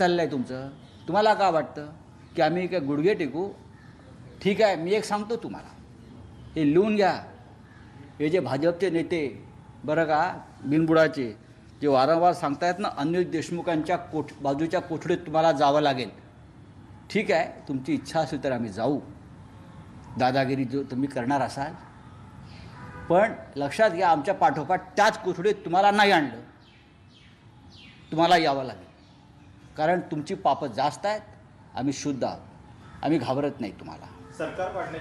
चाललंय तुमचं, तुम्हाला का वाटतं की आम्ही काय गुडघे टेकू? ठीक आहे, मी एक सांगतो तुम्हाला, हे लिहून घ्या, हे जे भाजपचे नेते बरं का बिनबुडाचे जे वारंवार सांगतायत ना, अनिल देशमुखांच्या बाजूच्या कोठडीत तुम्हाला जावं लागेल. ठीक आहे, तुमची इच्छा असेल तर आम्ही जाऊ, दादागिरी जो तुम्ही करणार असाल, पण लक्षात घ्या आमच्या पाठोपाठ त्याच कोठडीत तुम्हाला नाही आणलं, तुम्हाला यावं लागेल, कारण तुमची पापं जास्त आहेत. आम्ही शुद्ध आहोत, आम्ही घाबरत नाही तुम्हाला. सरकार